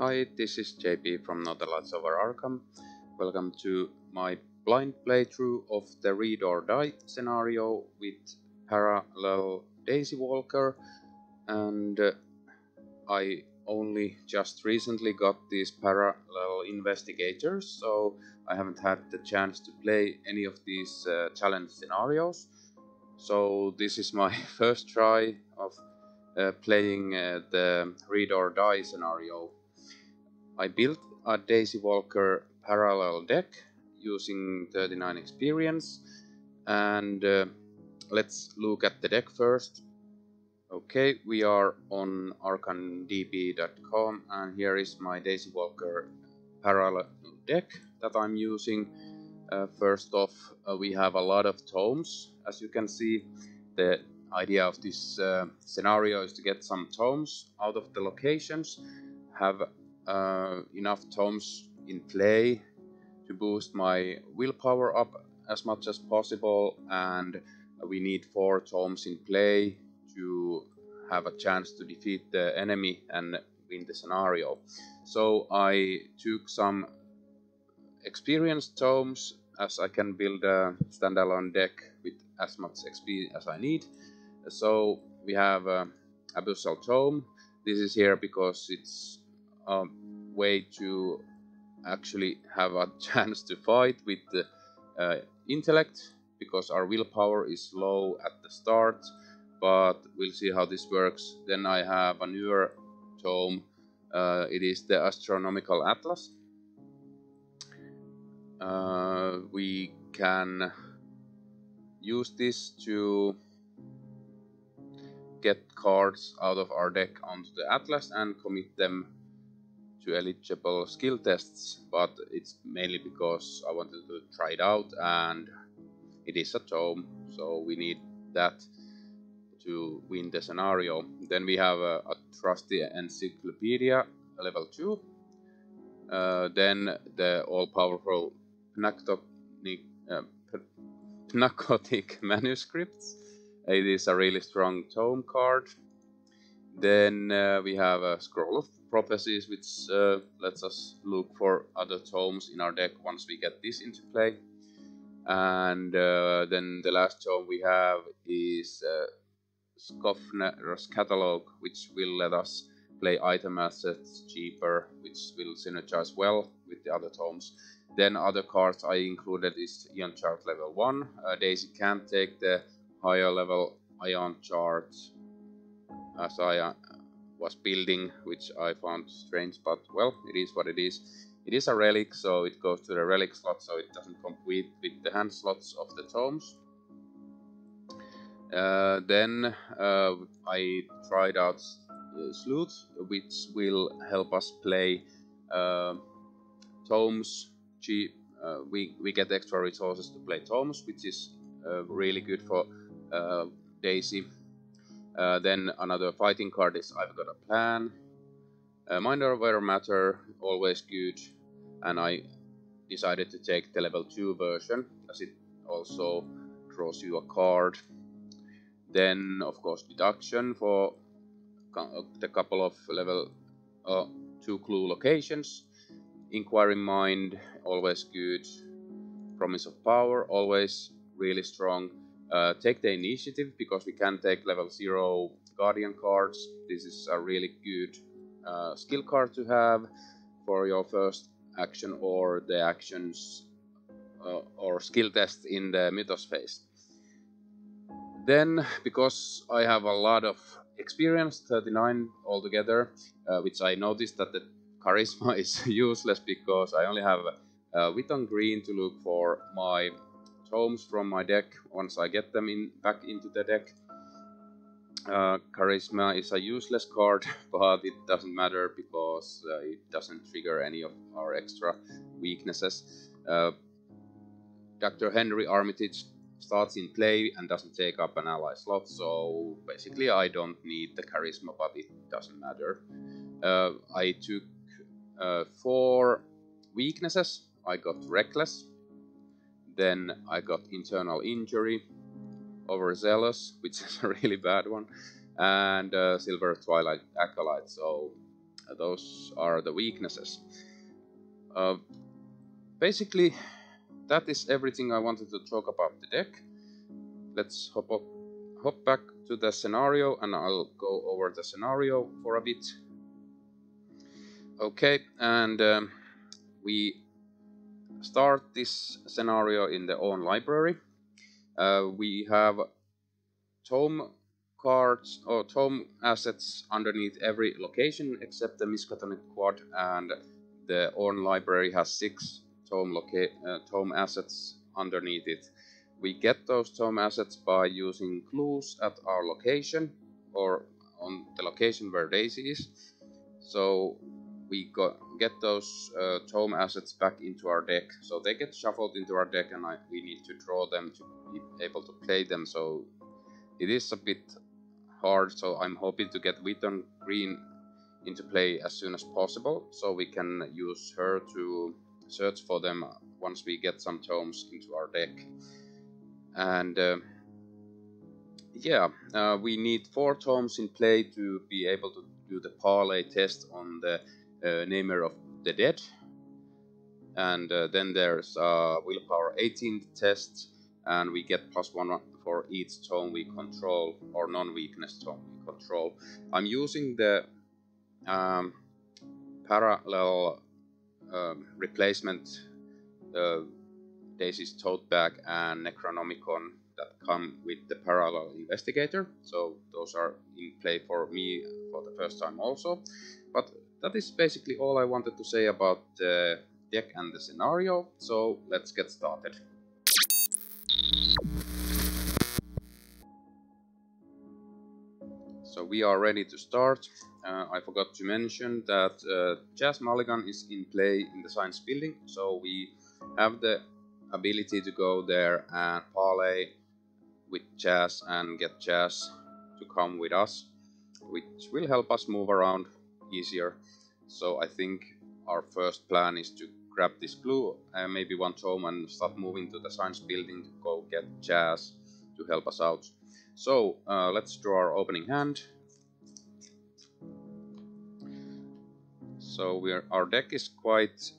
Hi, this is JP from Northern Lights Over Arkham. Welcome to my blind playthrough of the Read or Die scenario with Parallel Daisy Walker, and I only just recently got these Parallel Investigators, so I haven't had the chance to play any of these challenge scenarios. So this is my first try of playing the Read or Die scenario. I built a Daisy Walker parallel deck using 39 experience, and let's look at the deck first. Okay, we are on arcandb.com, and here is my Daisy Walker parallel deck that I'm using. First off, we have a lot of tomes, as you can see. The idea of this scenario is to get some tomes out of the locations, have enough tomes in play to boost my willpower up as much as possible, and we need 4 tomes in play to have a chance to defeat the enemy and win the scenario. So I took some experienced tomes, as I can build a standalone deck with as much XP as I need. So we have Abyssal Tome. This is here because it's a way to actually have a chance to fight with the intellect, because our willpower is low at the start, but we'll see how this works. Then I have a newer tome. It is the Astronomical Atlas. We can use this to get cards out of our deck onto the atlas and commit them to eligible skill tests, but it's mainly because I wanted to try it out, and it is a tome, so we need that to win the scenario. Then we have a trusty Encyclopedia level 2, then the all-powerful Pnakotic Manuscripts. It is a really strong tome card. Then we have a Scroll of Prophecies, which lets us look for other tomes in our deck once we get this into play. And then the last tome we have is Skoffner's Catalog, which will let us play item assets cheaper, which will synergize well with the other tomes. Then other cards I included is Eon Chart level 1. Daisy can't take the higher level Eon Chart, as I was building, which I found strange, but well, it is what it is. It is a relic, so it goes to the relic slot, so it doesn't compete with the hand slots of the tomes. Then I tried out Sleuth, which will help us play tomes cheap. We get extra resources to play tomes, which is really good for Daisy. Then another fighting card is I've Got a Plan. Mind over Matter, always good. And I decided to take the level 2 version, as it also draws you a card. Then, of course, Deduction for the couple of level 2 clue locations. Inquiring Mind, always good. Promise of Power, always really strong. Take the Initiative, because we can take level 0 Guardian cards. This is a really good skill card to have for your first action or the actions or skill test in the Mythos phase. Then, because I have a lot of experience, 39 altogether, which I noticed that the Charisma is useless, because I only have Whitton Green to look for my tomes from my deck once I get them back into the deck. Charisma is a useless card, but it doesn't matter because it doesn't trigger any of our extra weaknesses. Dr. Henry Armitage starts in play and doesn't take up an ally slot, so basically I don't need the Charisma, but it doesn't matter. I took 4 weaknesses. I got Reckless. Then I got Internal Injury, Overzealous, which is a really bad one, and Silver Twilight Acolyte, so Those are the weaknesses. Basically, that is everything I wanted to talk about the deck. Let's hop back to the scenario, and I'll go over the scenario for a bit. Okay, and we start this scenario in the OWN Library. We have tome cards or tome assets underneath every location except the Miskatonic Quad, and the OWN Library has 6 tome assets underneath it. We get those tome assets by using clues at our location or on the location where Daisy is. So we get those tome assets back into our deck. So they get shuffled into our deck, and we need to draw them to be able to play them. So it is a bit hard, so I'm hoping to get Yithian Green into play as soon as possible, so we can use her to search for them once we get some tomes into our deck. And we need 4 tomes in play to be able to do the parlay test on the Namer of the Dead. And then there's Willpower 18 test, and we get +1 for each tome we control, or non-weakness tome we control. I'm using the parallel replacement Daisy's Tote Bag and Necronomicon that come with the Parallel Investigator, so those are in play for me for the first time also. But that is basically all I wanted to say about the deck and the scenario, so let's get started. So we are ready to start. I forgot to mention that Jazz Mulligan is in play in the Science Building, so we have the ability to go there and parlay with Jazz and get Jazz to come with us, which will help us move around easier. So I think our first plan is to grab this clue, maybe one tome, and start moving to the Science Building to go get Jazz to help us out. So let's draw our opening hand. So our deck is quite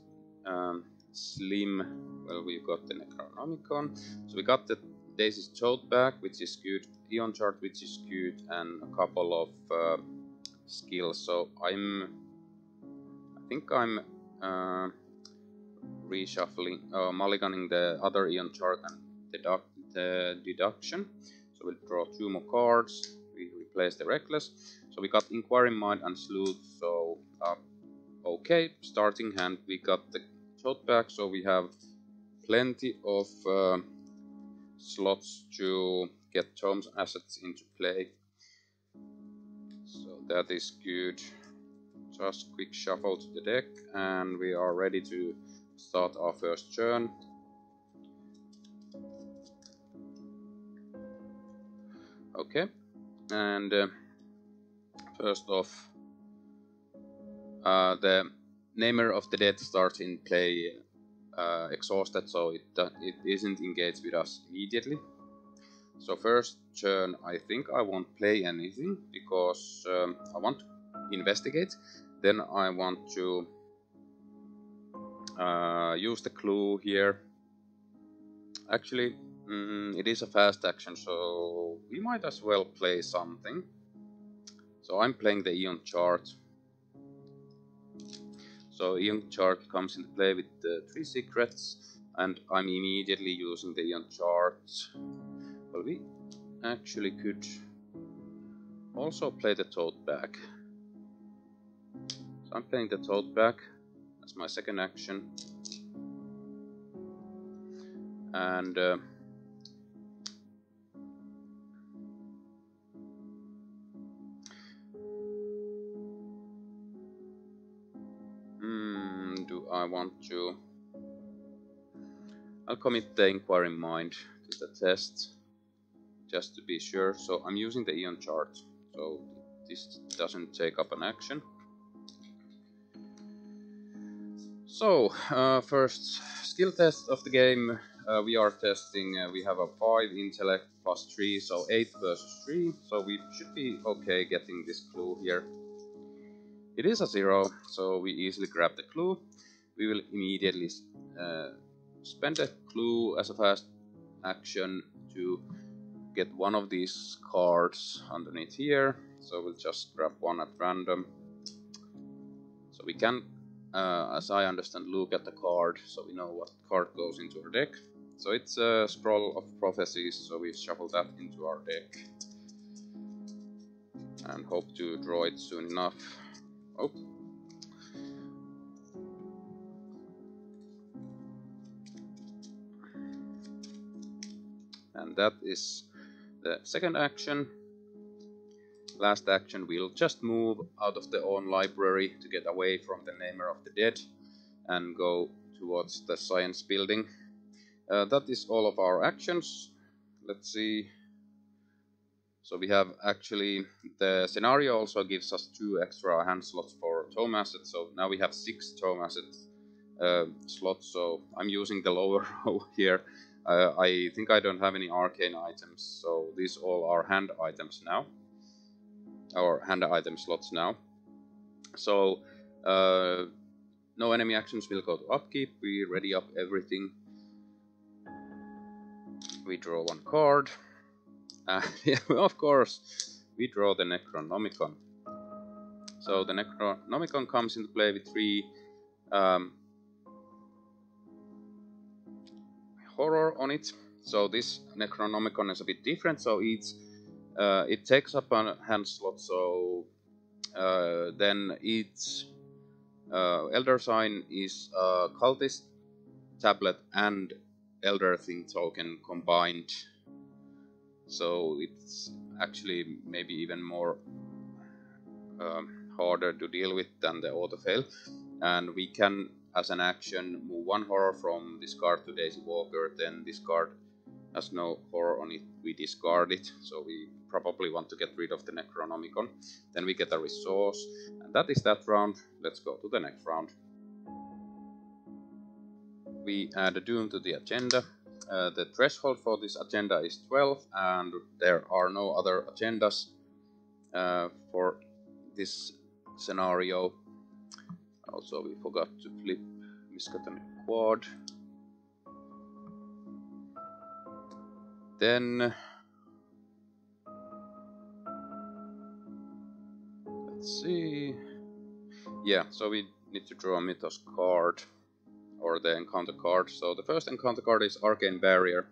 slim. Well, we've got the Necronomicon, so we got the Daisy's Tote Bag, which is good, Eon Chart, which is good, and a couple of skills. So I think I'm reshuffling, mulliganing the other Eon Chart and the deduction. So we'll draw 2 more cards. We replace the Reckless. So we got Inquiring Mind and Sleuth. So okay, starting hand, we got the Tote Bag, so we have plenty of slots to get tomes assets into play, so that is good. Just quick shuffle to the deck, and we are ready to start our first turn. Okay, and first off, the Namer of the Dead starts in play exhausted, so it isn't engaged with us immediately. So first turn, I think I won't play anything, because I want to investigate, then I want to use the clue here. Actually, it is a fast action, so we might as well play something. So I'm playing the Eon Chart. So Eon Chart comes into play with the 3 secrets, and I'm immediately using the Eon Chart. Well, we actually could also play the Tote Bag. So I'm playing the Tote Bag as my second action. And I want to... I'll commit the Inquiring Mind to the test, just to be sure. So I'm using the Eon Chart, so this doesn't take up an action. So, first skill test of the game, we are testing, we have a 5 intellect +3, so 8 versus 3, so we should be okay getting this clue here. It is a 0, so we easily grab the clue. We will immediately spend a clue as a fast action to get one of these cards underneath here. So we'll just grab one at random. So we can, as I understand, look at the card, so we know what card goes into our deck. So it's a Scroll of Prophecies, so we shuffle that into our deck. And hope to draw it soon enough. Oh. And that is the second action. Last action, we'll just move out of the OWN Library to get away from the Namer of the Dead and go towards the Science Building. That is all of our actions. Let's see. So we have actually, the scenario also gives us 2 extra hand slots for tome assets, so now we have 6 tome assets slots, so I'm using the lower row here. I think I don't have any arcane items, so these all are hand items now, or hand item slots now. So no enemy actions will go to upkeep, we ready up everything. We draw one card. Yeah, of course, we draw the Necronomicon. So the Necronomicon comes into play with 3 horror on it. So this Necronomicon is a bit different. So it's it takes up a hand slot. So then its Elder Sign is a cultist tablet and Elder Thing token combined. So it's actually maybe even more harder to deal with than the autofail. And we can, as an action, move one horror from discard to Daisy Walker, then discard has no horror on it, we discard it. So we probably want to get rid of the Necronomicon. Then we get a resource, and that is that round. Let's go to the next round. We add a Doom to the agenda. The threshold for this agenda is 12, and there are no other agendas for this scenario. Also, we forgot to flip Miskatonic Quad. Then, let's see. Yeah, so we need to draw a Mythos card. Or the encounter card. So the first encounter card is Arcane Barrier.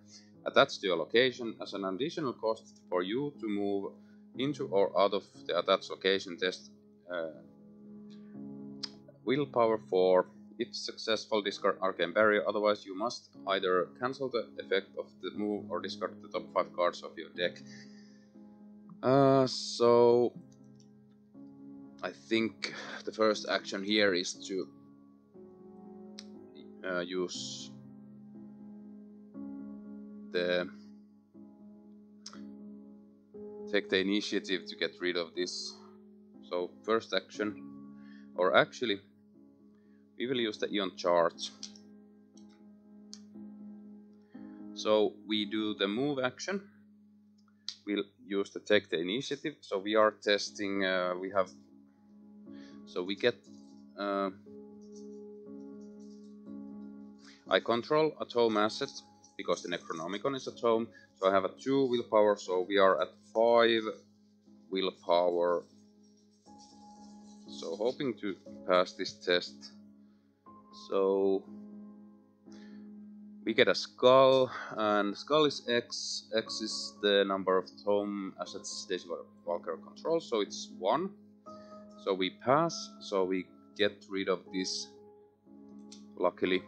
Attached to your location as an additional cost for you to move into or out of the attached location test. Willpower 4. If successful, discard Arcane Barrier. Otherwise, you must either cancel the effect of the move or discard the top 5 cards of your deck. So I think the first action here is to use the Take the Initiative to get rid of this. So first action, or actually we will use the Eon Chart. So we do the move action, we'll use the Take the Initiative, so we are testing, we have, so we get I control a tome asset, because the Necronomicon is a tome, so I have a 2 willpower, so we are at 5 willpower. So hoping to pass this test. So we get a skull, and skull is X. X is the number of tome assets Daisy Walker controls, so it's 1. So we pass, so we get rid of this, luckily,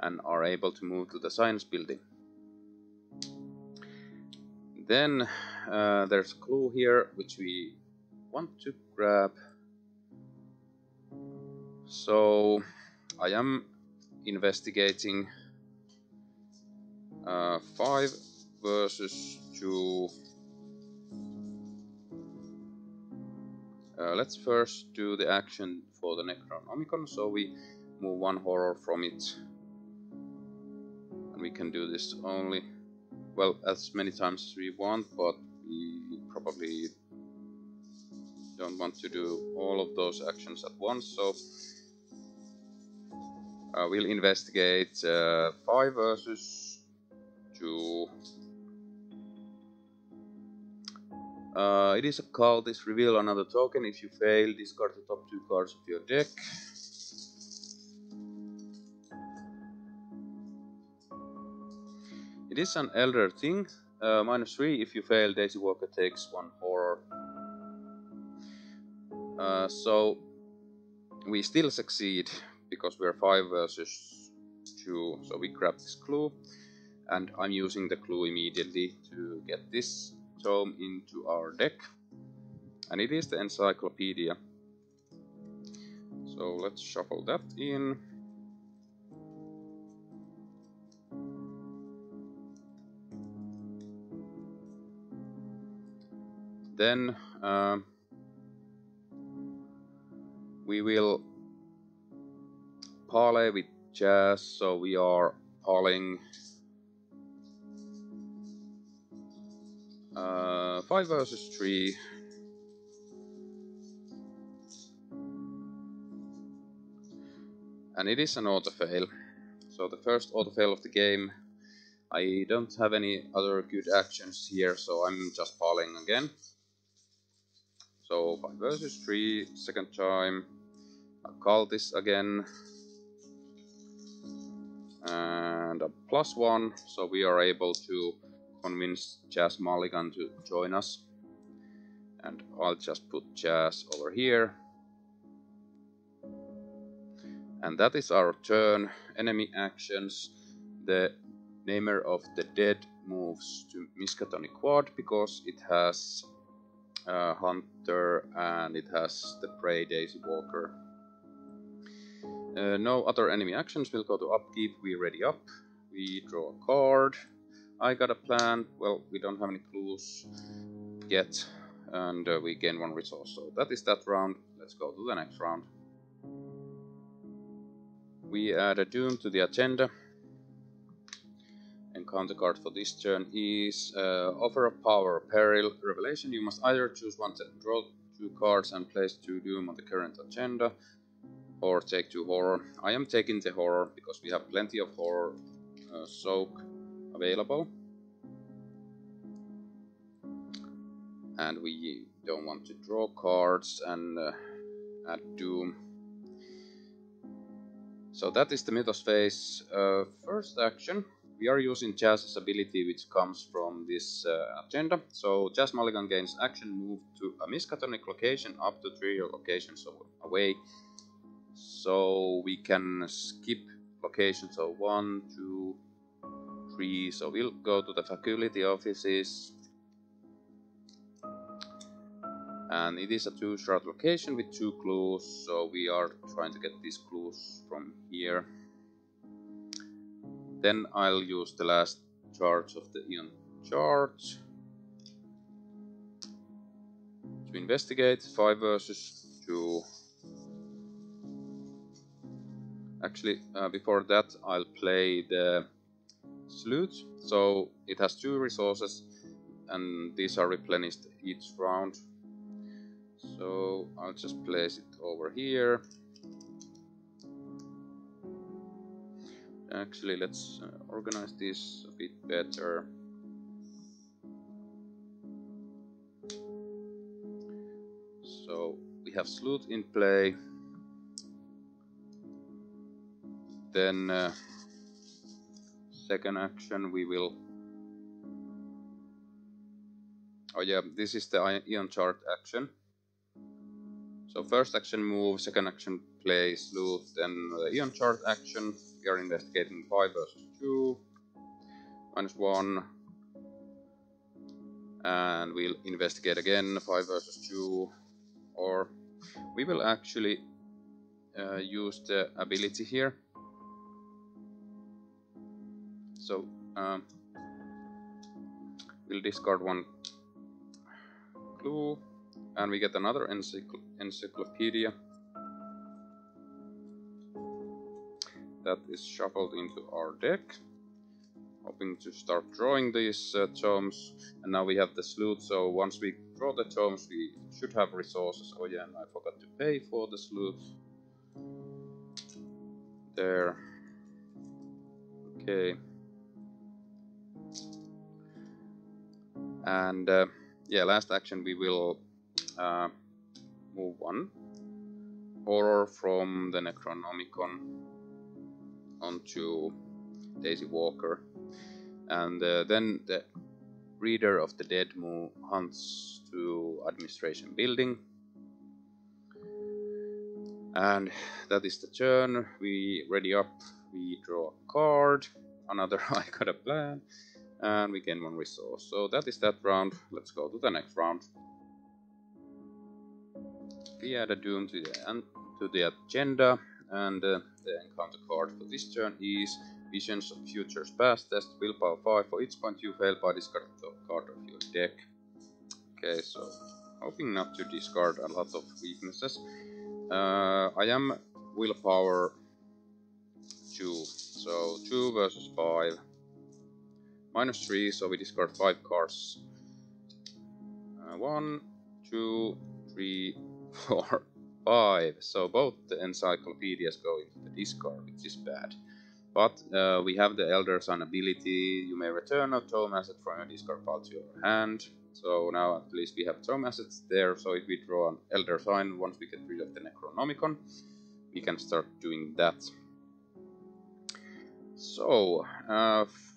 and are able to move to the Science Building. Then there's a clue here which we want to grab. So I am investigating 5 versus 2. Let's first do the action for the Necronomicon, so we move 1 horror from it. We can do this only, well, as many times as we want, but we probably don't want to do all of those actions at once, so we'll investigate 5 versus 2. It is a call. This reveal another token. If you fail, discard the top 2 cards of your deck. It is an elder thing. -3. If you fail, Daisy Walker takes 1 horror. So we still succeed because we are 5 versus 2. So we grab this clue, and I'm using the clue immediately to get this tome into our deck, and it is the Encyclopedia. So let's shuffle that in. Then we will parlay with Jazz, so we are parlaying 5 versus 3. And it is an autofail. So the first autofail of the game. I don't have any other good actions here, so I'm just parlaying again. So 5 versus 3, second time. I'll call this again. And a +1, so we are able to convince Jazz Mulligan to join us. And I'll just put Jazz over here. And that is our turn. Enemy actions. The Namer of the Dead moves to Miskatonic Quad because it has Hunter and it has the Prey Daisy Walker. No other enemy actions. We'll go to upkeep. We ready up. We draw a card. I got a plan. Well, we don't have any clues yet, and we gain 1 resource. So that is that round. Let's go to the next round. We add a doom to the agenda. Encounter card for this turn is offer a power, peril, revelation. You must either choose one to draw 2 cards and place 2 doom on the current agenda, or take 2 horror. I am taking the horror because we have plenty of horror soak available, and we don't want to draw cards and add doom. So that is the Mythos phase. First action, we are using Jazz's ability, which comes from this agenda. So Jazz Mulligan gains action, move to a Miskatonic location up to 3 locations away. So we can skip locations. So 1, 2. So we'll go to the faculty offices, and it is a 2-shard location with 2 clues, so we are trying to get these clues from here. Then I'll use the last charge of the Eon Chart to investigate 5 versus 2. Actually, before that I'll play the Sleuth, so it has 2 resources, and these are replenished each round. So I'll just place it over here. Actually, let's organize this a bit better. So we have Sleuth in play. Then second action, we will... Oh yeah, this is the Eon Chart action. So first action move, second action play Sleuth, then the Eon Chart action. We are investigating 5 versus 2, -1, and we'll investigate again 5 versus 2, or we will actually use the ability here. So we'll discard 1 clue, and we get another encyclopedia that is shuffled into our deck, hoping to start drawing these tomes. And now we have the Sleuth, so once we draw the tomes, we should have resources. Oh yeah, and I forgot to pay for the sleuth. There. Okay. And yeah, last action we will move on. Horror from the Necronomicon onto Daisy Walker. And then the Reader of the Dead hunts to Administration Building. And that is the turn. We ready up, we draw a card, another I got a plan, and we gain one resource. So that is that round. Let's go to the next round. We add a doom to the agenda, and the encounter card for this turn is Visions of Futures Past. Test willpower 5 for each point you fail by discarding the card of your deck. Okay, so hoping not to discard a lot of weaknesses. I am willpower 2, so 2 versus 5. Minus 3, so we discard 5 cards. 1, 2, 3, 4, 5. So both the encyclopedias go into the discard, which is bad. But we have the Elder Sign ability. You may return a tome asset from your discard pile to your hand. So now at least we have tome assets there. So if we draw an Elder Sign, once we get rid of the Necronomicon, we can start doing that. So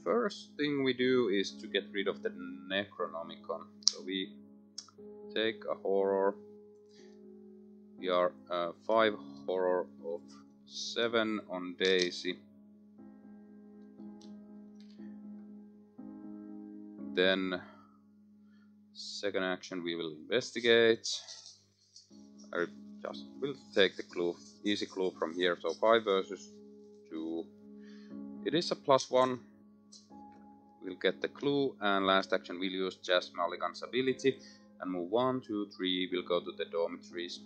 first thing we do is to get rid of the Necronomicon. So we take a horror. We are 5 horror of 7 on Daisy. Then second action we will investigate. I just will take the clue, easy clue from here. So 5 versus 2. It is a +1. We'll get the clue, and last action we'll use Jazz Mulligan's ability and move 1, 2, 3. We'll go to the dormitories,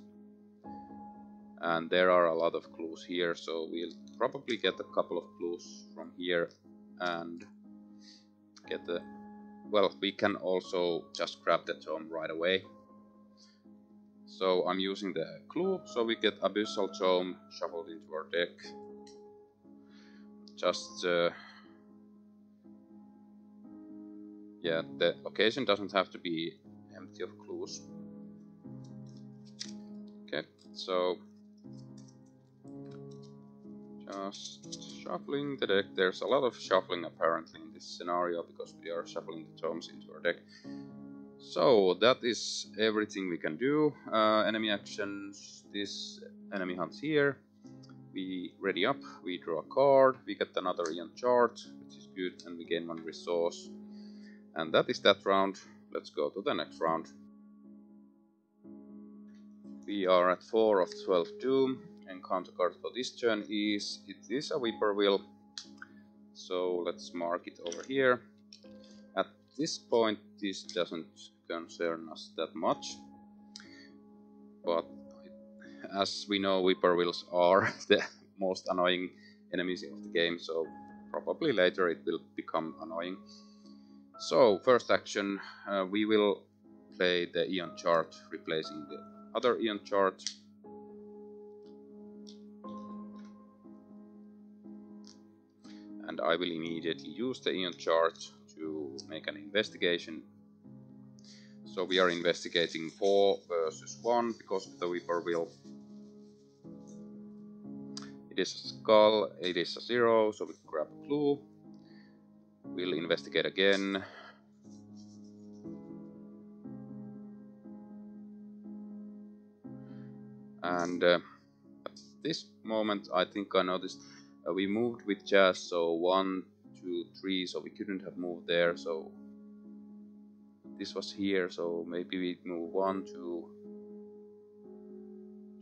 and there are a lot of clues here. So we'll probably get a couple of clues from here and get the. Well, we can also just grab the tome right away. So I'm using the clue, so we get Abyssal Tome shuffled into our deck. Just... yeah, the location doesn't have to be empty of clues. Okay, so... just shuffling the deck. There's a lot of shuffling apparently in this scenario because we are shuffling the tomes into our deck. So that is everything we can do. Enemy actions. This enemy hunts here. We ready up. We draw a card. We get another Eon Chart, which is good, and we gain one resource. And that is that round. Let's go to the next round. We are at 4 of 12 doom. Encounter card for this turn is, it is a Whippoorwill, so let's mark it over here. At this point this doesn't concern us that much, but as we know, Whippoorwills are the most annoying enemies of the game, so probably later it will become annoying. So first action, we will play the Eon Chart, replacing the other Eon Chart. And I will immediately use the Eon Chart to make an investigation. So we are investigating 4 versus 1 because of the Whippoorwill. It is a skull, it is a 0, so we grab a clue. We'll investigate again. And at this moment I think I noticed we moved with Jazz, so 1, 2, 3, so we couldn't have moved there, so this was here, so maybe we move 1, 2,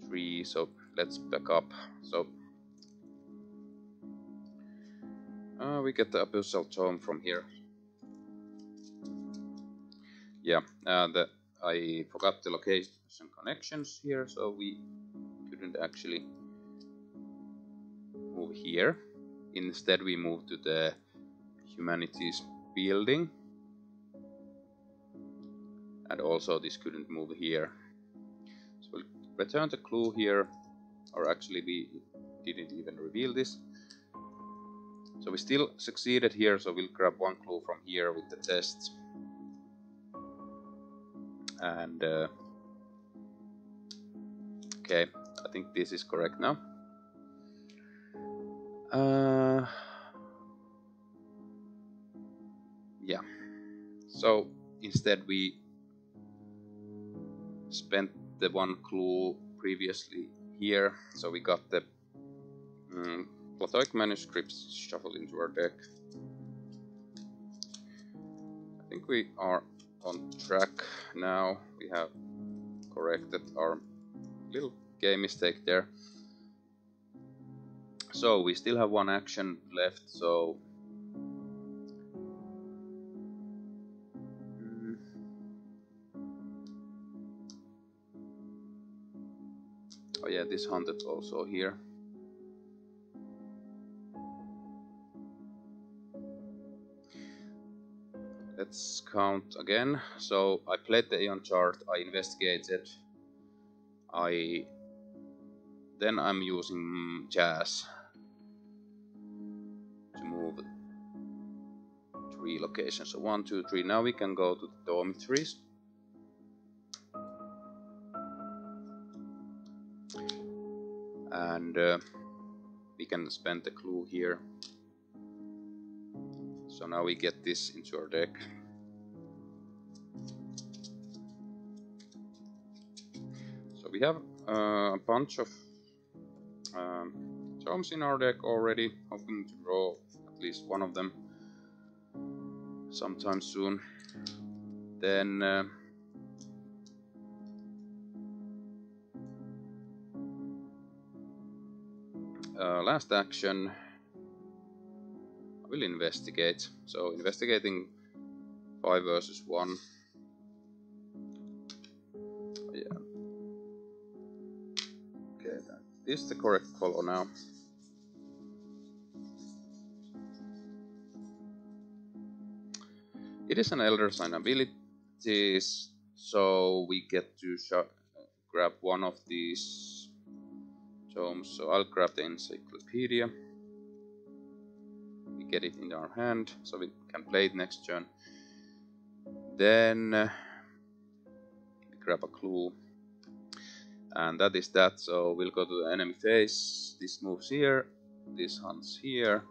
3, so let's back up. So we get the Abyssal Tome from here. Yeah, I forgot the location connections here, so we couldn't actually move here. Instead we move to the Humanities Building. and also this couldn't move here. So we'll return the clue here, or actually we didn't even reveal this. So we still succeeded here, so we'll grab one clue from here with the tests. And okay, I think this is correct now. Yeah, so instead we spent the one clue previously here, so we got the Pnakotic Manuscripts shuffled into our deck. I think we are on track now. We have corrected our little game mistake there. So we still have one action left, so oh yeah, this hunted also here. Let's count again. So I played the Eon Chart, I investigated, then I'm using Jazz to move 3 locations. So 1, 2, 3. Now we can go to the Dormitories. And we can spend the clue here. So now we get this into our deck. So we have a bunch of tomes in our deck already, hoping to draw at least one of them sometime soon. Then last action, we'll investigate. So investigating 5 versus 1. Yeah. Okay, that is the correct color now. It is an Elder Sign ability, so we get to grab one of these tomes. So I'll grab the Encyclopedia. Get it in our hand, so we can play it next turn. Then we grab a clue, and that is that. So we'll go to the enemy phase. This moves here, this hunts here.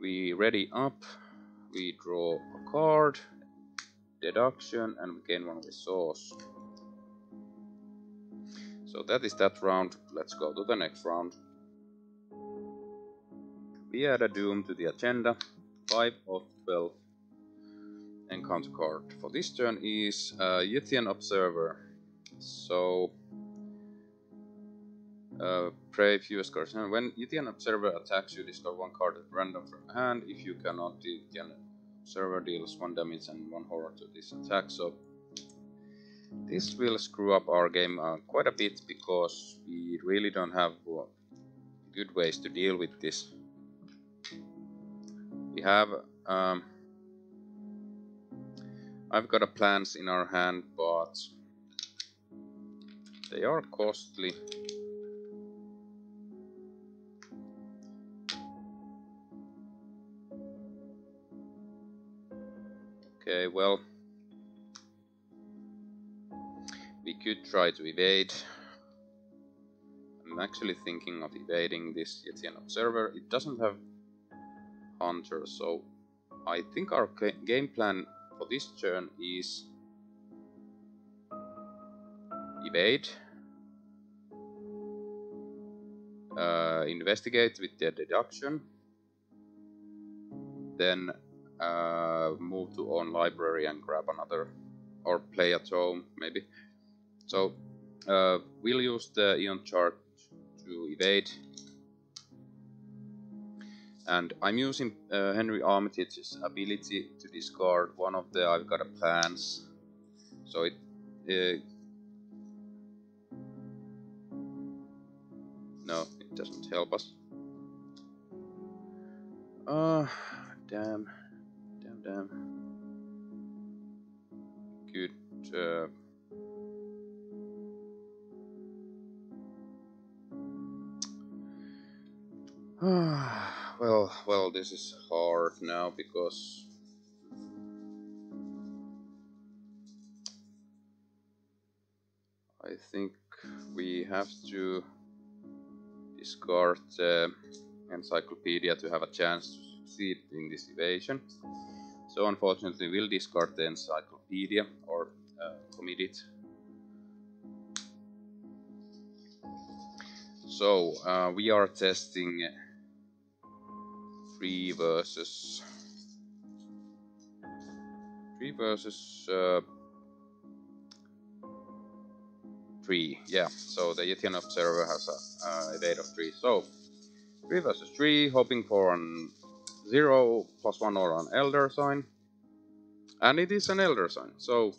We ready up, we draw a card, deduction, and we gain 1 resource. So that is that round. Let's go to the next round. We add a Doom to the agenda, 5 of 12, and counter card for this turn is Yithian Observer. So, pray fewest cards. And when Yithian Observer attacks, you discard 1 card at random from your hand. If you cannot, Yithian Observer deals 1 damage and 1 horror to this attack. So, this will screw up our game quite a bit, because we really don't have good ways to deal with this. We have, I've got a plans in our hand, but they are costly. Okay, well, we could try to evade. I'm actually thinking of evading this Yithian Observer. It doesn't have Hunter, so I think our game plan for this turn is evade, investigate with the deduction, then move to OWN Library and grab another, or play a tome maybe. So we'll use the Eon Chart to evade. And I'm using Henry Armitage's ability to discard one of the I've got a plans. So it no, it doesn't help us. Damn. could well, this is hard now because I think we have to discard the Encyclopedia to have a chance to succeed in this evasion. So unfortunately we'll discard the Encyclopedia or commit it. So we are testing 3 versus 3, yeah, so the Yithian Observer has a evade of 3, so 3 versus 3, hoping for an 0 plus 1 or an Elder Sign, and it is an Elder Sign, so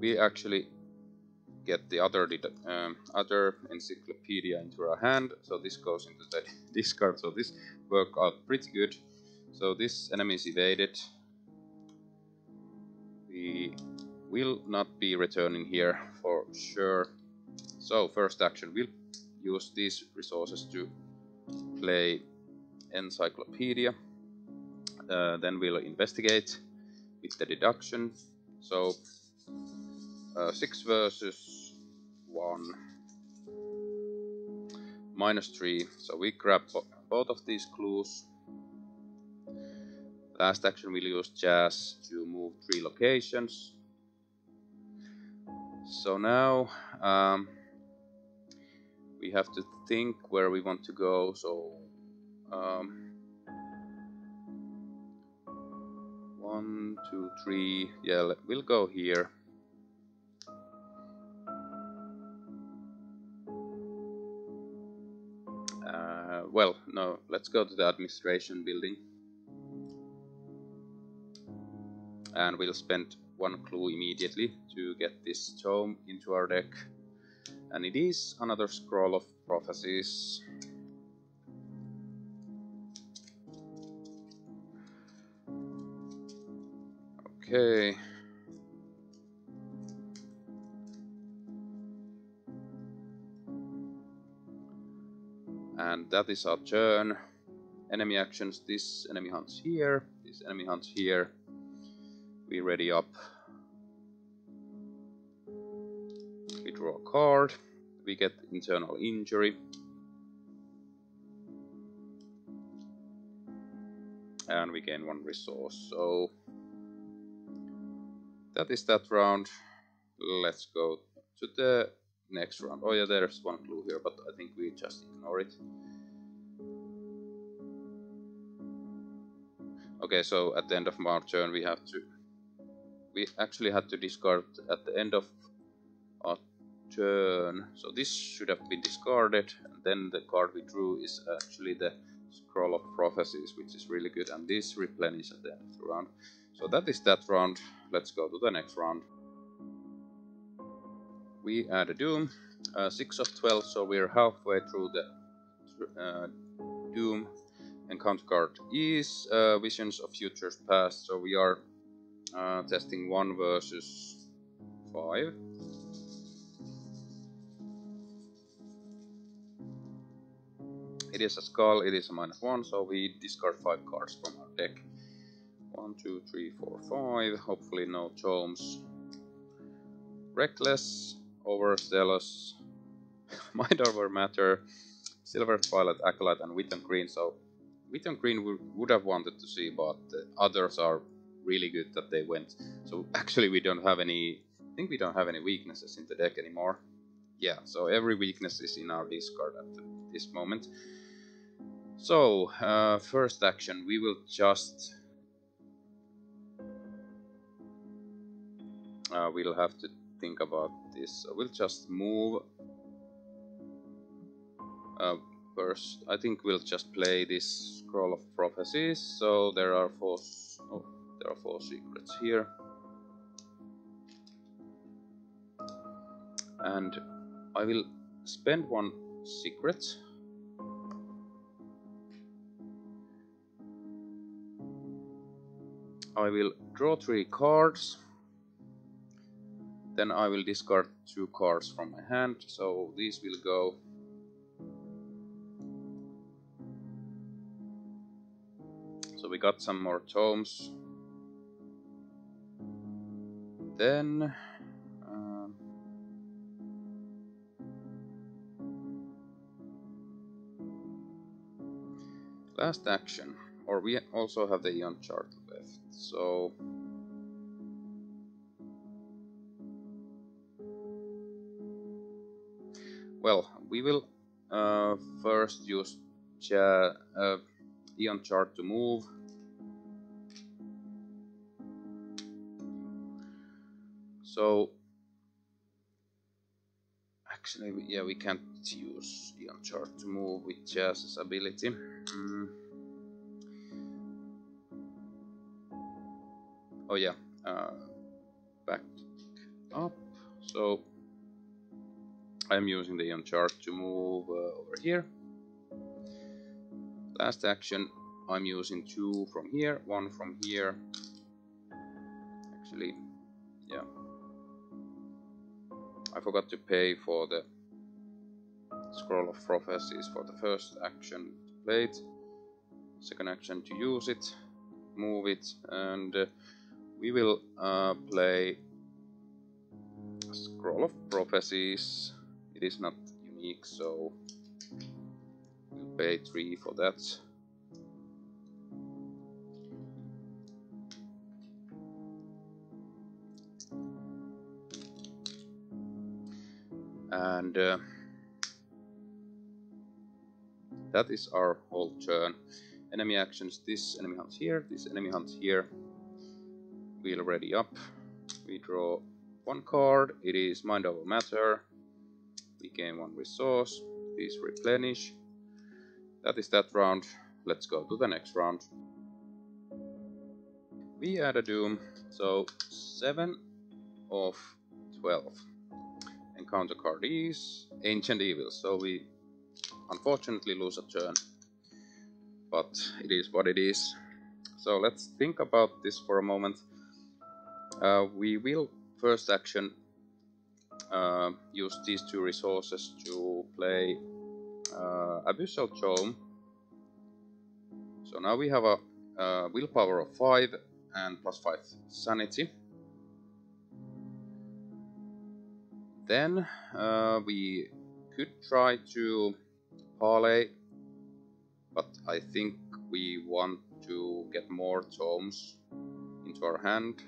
we actually get the other Encyclopedia into our hand, so this goes into the discard, so this worked out pretty good. So this enemy is evaded. We will not be returning here for sure. So first action, we'll use these resources to play Encyclopedia. Then we'll investigate with the deduction. So 6 versus 1, -3. So we grab both of these clues. Last action, we'll use Jazz to move 3 locations. So now we have to think where we want to go. So 1, 2, 3. Yeah, we'll go here. Well, no, let's go to the administration building. And we'll spend 1 clue immediately to get this tome into our deck. And it is another Scroll of Prophecies. Okay. And that is our turn. Enemy actions, this enemy hunts here, this enemy hunts here. We ready up. We draw a card. We get Internal Injury. And we gain 1 resource. So that is that round. Let's go to the next round. Oh yeah, there's 1 clue here, but I think we just ignore it. Okay, so at the end of our turn we have to... We actually had to discard at the end of our turn. So this should have been discarded. And then the card we drew is actually the Scroll of Prophecies, which is really good. And this replenishes at the end of the round. So that is that round. Let's go to the next round. We add a Doom, 6 of 12, so we're halfway through the Doom. And counter card is Visions of Futures Past, so we are testing 1 versus 5. It is a skull, it is a -1, so we discard 5 cards from our deck. 1, 2, 3, 4, 5, hopefully no tomes. Reckless, Overzealous, Mind Over Matter, Silver Violet, Acolyte, and Whitton Green. So Whitton Green would have wanted to see, but the others are really good that they went. So actually we don't have any, I think we don't have any weaknesses in the deck anymore. Yeah, so every weakness is in our discard at this moment. So first action, we will just... we'll have to think about this. We'll just move first. I think we'll just play this Scroll of Prophecies. So there are 4. Oh, there are 4 secrets here, and I will spend 1 secret. I will draw 3 cards. Then I will discard 2 cards from my hand, so these will go . We got some more tomes. Then last action, or we also have the Eon Chart left, so well, we will first use Eon Chart to move. So, actually, yeah, we can't use Eon Chart to move with Jazz's ability. Oh yeah, back up. So, I'm using the Eon Chart to move over here. Last action, I'm using 2 from here, 1 from here. Actually, yeah. I forgot to pay for the Scroll of Prophecies for the first action to play it, second action to use it, move it, and we will play Scroll of Prophecies. It is not unique, so we'll pay 3 for that. And that is our whole turn. Enemy actions, this enemy hunts here, this enemy hunts here. We'll ready up. We draw 1 card, it is Mind Over Matter. We gain 1 resource, these replenish. That is that round. Let's go to the next round. We add a doom, so 7 of 12. Counter card is Ancient Evil, so we unfortunately lose a turn, but it is what it is. So let's think about this for a moment. We will first action use these 2 resources to play Abyssal Tome. So now we have a willpower of 5 and +5 sanity. Then we could try to parlay, but I think we want to get more tomes into our hand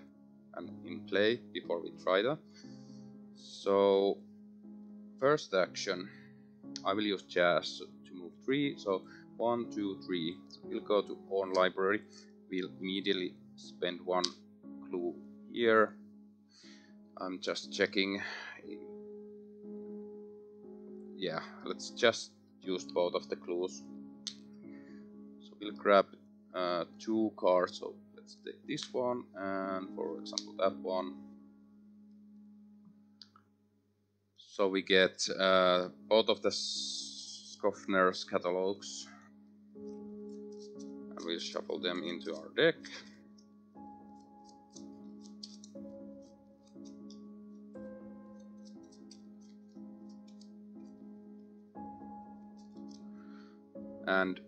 and in play before we try that. So first action, I will use Jazz to move 3, so 1, 2, 3. We'll go to OWN Library, we'll immediately spend 1 clue here. I'm just checking. Yeah, let's just use both of the clues. So we'll grab 2 cards, so let's take this one and for example that one. So we get both of the Skoffner's Catalogs and we'll shuffle them into our deck. And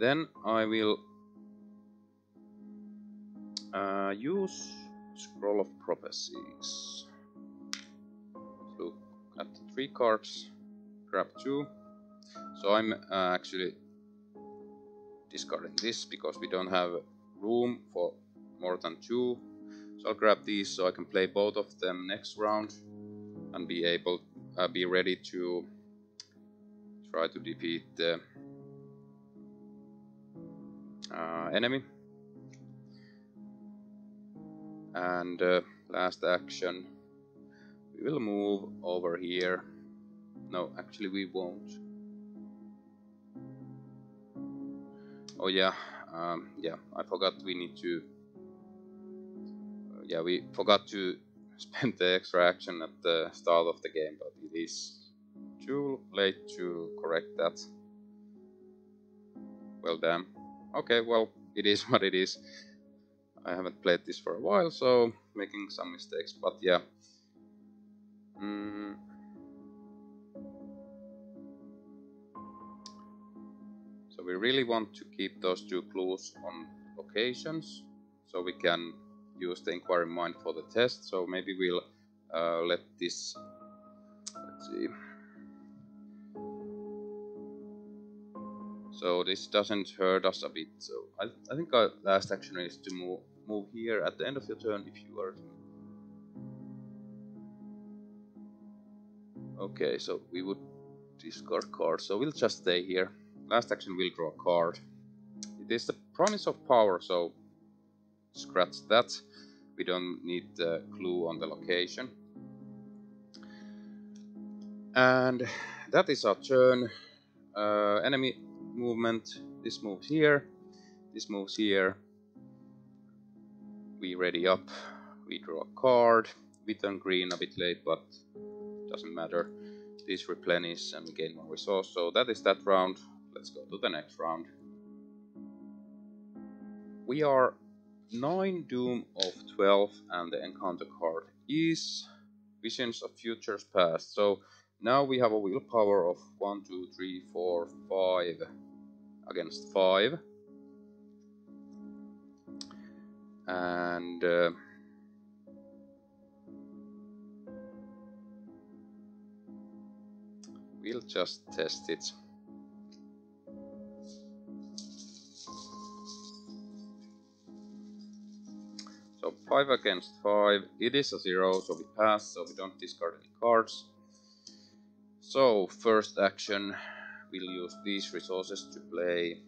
then I will use Scroll of Prophecies. Look at the 3 cards, grab 2. So I'm actually discarding this because we don't have room for more than 2. So I'll grab these so I can play both of them next round and be able, be ready to try to defeat the enemy. And last action, we will move over here. No, actually we won't. Oh yeah, yeah, I forgot we need to... yeah, we forgot to spend the extra action at the start of the game, but it is too late to correct that. Well, damn. Okay, well, it is what it is. I haven't played this for a while, so making some mistakes, but yeah, So we really want to keep those two clues on locations, so we can use the Inquiring Mind for the test. So maybe we'll let this... Let's see. So this doesn't hurt us a bit. So I think our last action is to move here at the end of your turn if you are... Okay, so we would discard cards, so we'll just stay here. Last action, we'll draw a card. It is the Promise of Power, so scratch that. We don't need the clue on the location. And that is our turn. Enemy movement. This moves here. This moves here. We ready up. We draw a card. We turn green a bit late, but doesn't matter. This replenish and we gain more resource. So that is that round. Let's go to the next round. We are 9 Doom of 12, and the encounter card is Visions of Futures Past. So now we have a willpower of 1, 2, 3, 4, 5 against 5. And... we'll just test it. So 5 against 5, it is a 0, so we pass, so we don't discard any cards. So first action, we'll use these resources to play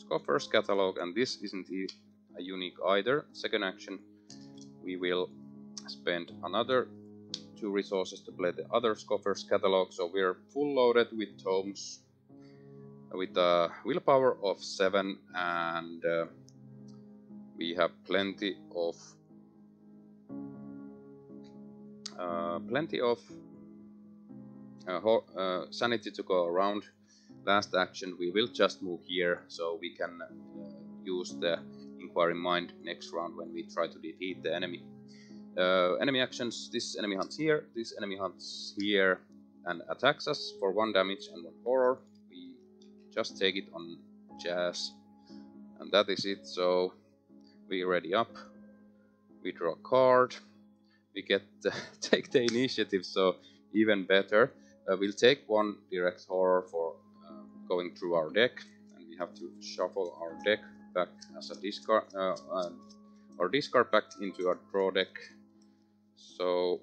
Skoffner's Catalog, and this isn't a unique either. Second action, we will spend another 2 resources to play the other Skoffner's Catalog, so we're full loaded with tomes with a willpower of 7, and we have plenty of sanity to go around. Last action, we will just move here, so we can use the Inquiring Mind next round when we try to defeat the enemy. Enemy actions, this enemy hunts here, this enemy hunts here and attacks us for 1 damage and 1 horror. We just take it on Jazz, and that is it. So we ready up, we draw a card, we get take the initiative, so even better. We'll take 1 direct horror for going through our deck, and we have to shuffle our deck back as a discard, or discard back into our draw deck. So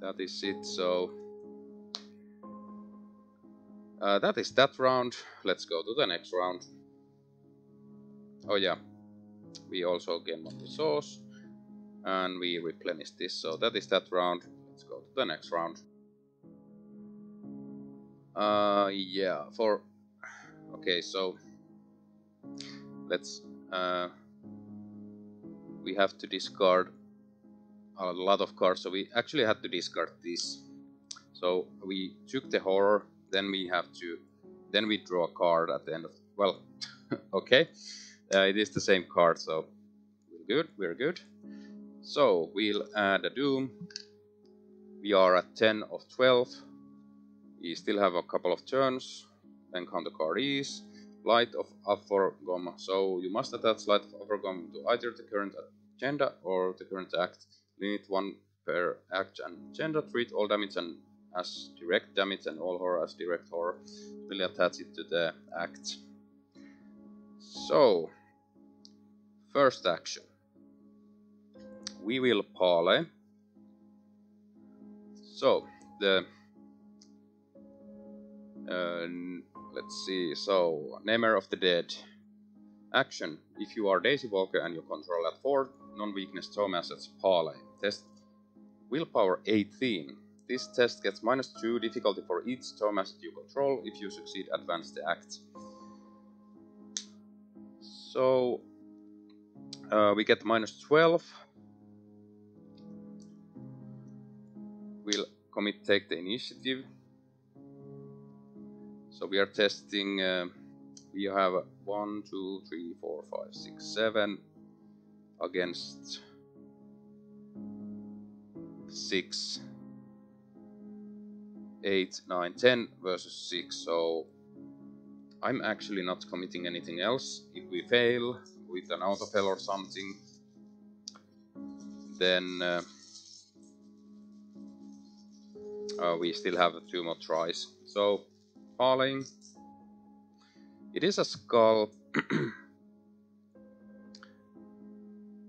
that is it. So that is that round. Let's go to the next round. Oh yeah, we also gain 1 resource, and we replenish this. So that is that round. Let's go to the next round. Okay, so let's we have to discard a lot of cards, so we actually had to discard this. So we took the horror, then we have to, then we draw a card at the end of, well, okay, it is the same card, so we're good. So we'll add a doom. We are at 10 of 12. We still have a couple of turns. Then counter card is Light of Aforgom, so you must attach Light of Aforgom to either the current agenda or the current act. Limit 1 per act and agenda. Treat all damage and as direct damage and all horror as direct horror. We'll attach it to the act. So, first action. We will parlay. So, the... let's see, so, Namer of the Dead. Action. If you are Daisy Walker and you control at 4, non-weakness tome assets, parlay. Test willpower 18. This test gets -2 difficulty for each tome asset you control. If you succeed, advance the act. So, we get -12. We'll commit Take the Initiative. So we are testing, we have 1, 2, 3, 4, 5, 6, 7 against 6. 8, 9, 10 versus 6, so I'm actually not committing anything else. If we fail with an autofill or something, then we still have 2 more tries. So, falling. It is a skull.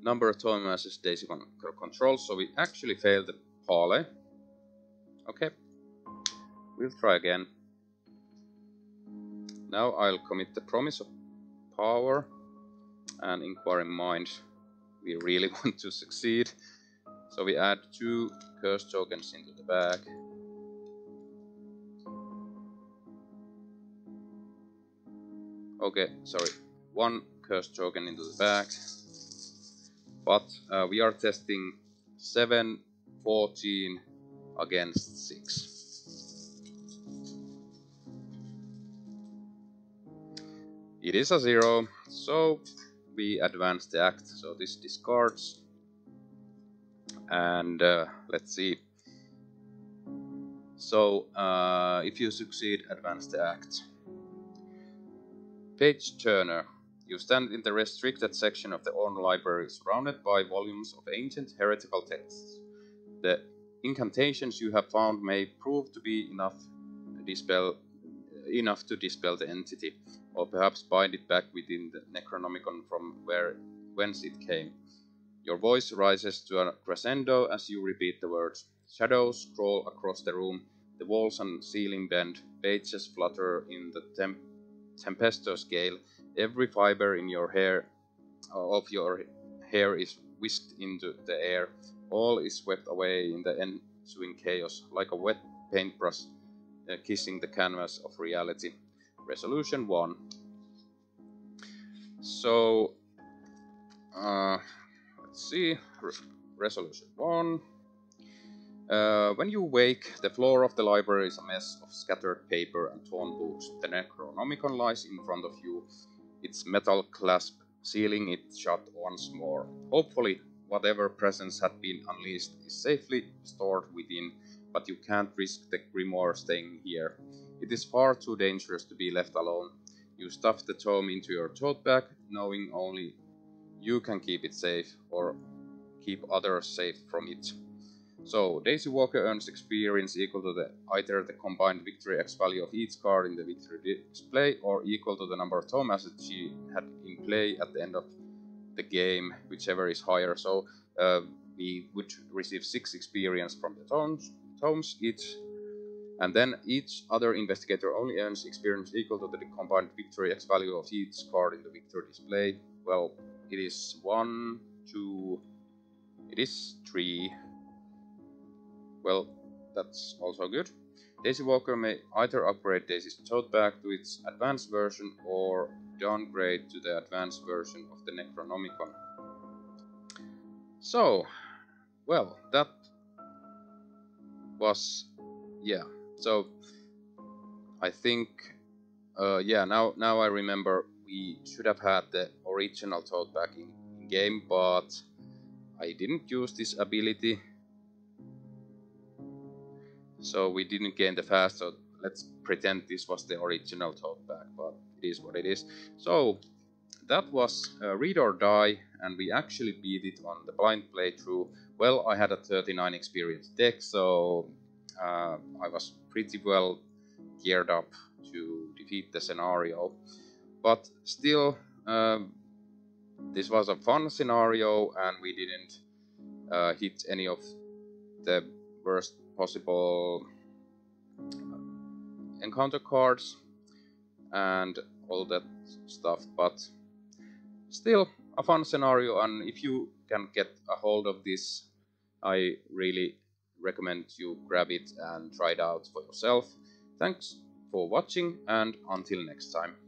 Number of Tome versus Daisy Control, so we actually failed the parlay. Okay, we'll try again. Now I'll commit the Promise of Power and Inquiring Mind. We really want to succeed, so we add 2 curse tokens into the bag. Okay, sorry, 1 curse token into the bag. But we are testing 7, 14 against 6. It is a 0, so we advance the act. So this discards. And let's see. So if you succeed, advance the act. Page turner. You stand in the restricted section of the OWN Library, surrounded by volumes of ancient heretical texts. The incantations you have found may prove to be enough to dispel the entity, or perhaps bind it back within the Necronomicon from whence it came. Your voice rises to a crescendo as you repeat the words. Shadows crawl across the room, the walls and ceiling bend, pages flutter in the tempestuous gale. Every fiber in your hair, is whisked into the air. All is swept away in the ensuing chaos, like a wet paintbrush kissing the canvas of reality. Resolution 1. So, let's see. Resolution 1. When you wake, the floor of the library is a mess of scattered paper and torn books. The Necronomicon lies in front of you, its metal clasp sealing it shut once more. Hopefully, whatever presence had been unleashed is safely stored within, but you can't risk the grimoire staying here. It is far too dangerous to be left alone. You stuff the tome into your tote bag, knowing only you can keep it safe, or keep others safe from it. So, Daisy Walker earns experience equal to either the combined victory X value of each card in the victory display, or equal to the number of tome assets she had in play at the end of the game, whichever is higher. So, we would receive 6 experience from the tomes each, and then each other investigator only earns experience equal to the combined victory X value of each card in the victory display. Well, it is 3. Well, that's also good. Daisy Walker may either upgrade Daisy's tote bag to its advanced version or downgrade to the advanced version of the Necronomicon. So, well, that was, yeah. So, I think, yeah, now I remember we should have had the original tote bag in game, but I didn't use this ability. So we didn't gain the fast, so let's pretend this was the original tote bag, but it is what it is. So that was Read or Die, and we actually beat it on the blind playthrough. Well, I had a 39 experience deck, so I was pretty well geared up to defeat the scenario. But still, this was a fun scenario, and we didn't hit any of the worst possible encounter cards and all that stuff, but still a fun scenario, and if you can get a hold of this, I really recommend you grab it and try it out for yourself. Thanks for watching, and until next time.